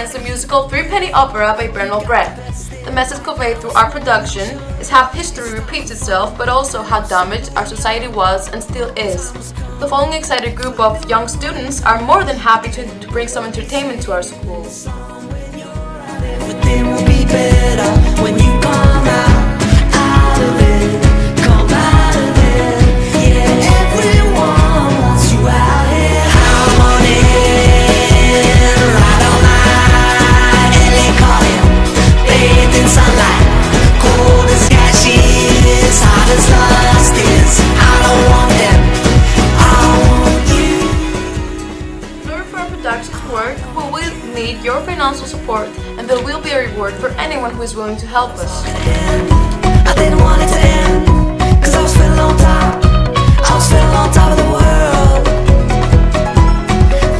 presents the musical Threepenny Opera by Bertolt Brecht. The message conveyed through our production is how history repeats itself, but also how damaged our society was and still is. The following excited group of young students are more than happy to bring some entertainment to our school. Need your financial support, and there will be a reward for anyone who is willing to help us. I didn't want it to end, 'cause I was feeling on top. I was feeling on top of the world,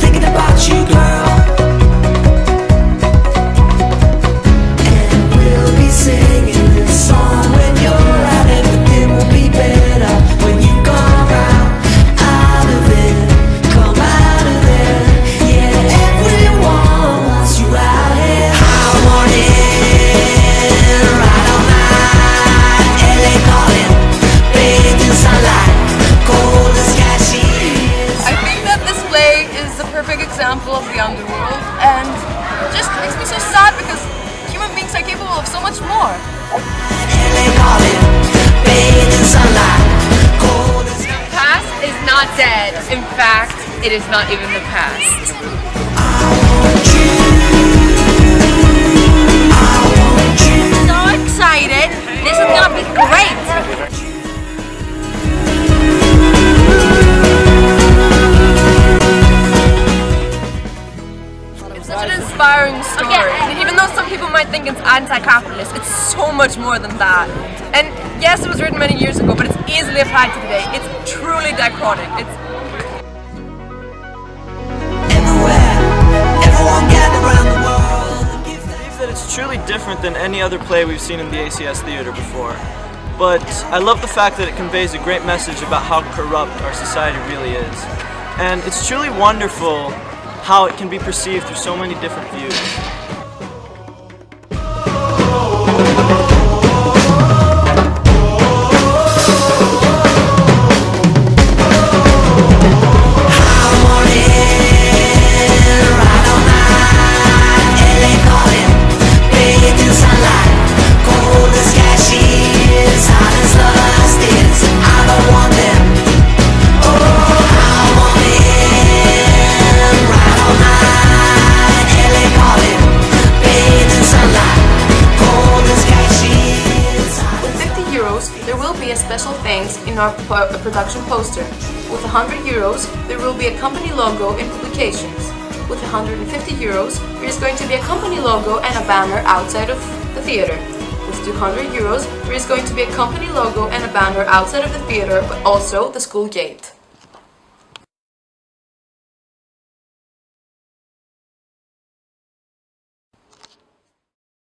thinking about you, girl. And we'll be singing this song when you're out. Everything will be better when you come out of it. Come out of there. Yeah. Example of the underworld, and it just makes me so sad because human beings are capable of so much more. The past is not dead. In fact, it is not even the past. I'm so excited. This is gonna be great. Inspiring story. Okay. Even though some people might think it's anti-capitalist, it's so much more than that. And yes, it was written many years ago, but it's easily applied to today. It's truly dichrotic. It's everywhere. Everyone gathered around the world. I believe that it's truly different than any other play we've seen in the ACS Theater before. But I love the fact that it conveys a great message about how corrupt our society really is. And it's truly wonderful how it can be perceived through so many different views. A special thanks in our production poster. With €100, there will be a company logo and publications. With €150, there is going to be a company logo and a banner outside of the theater. With €200, there is going to be a company logo and a banner outside of the theater, but also the school gate.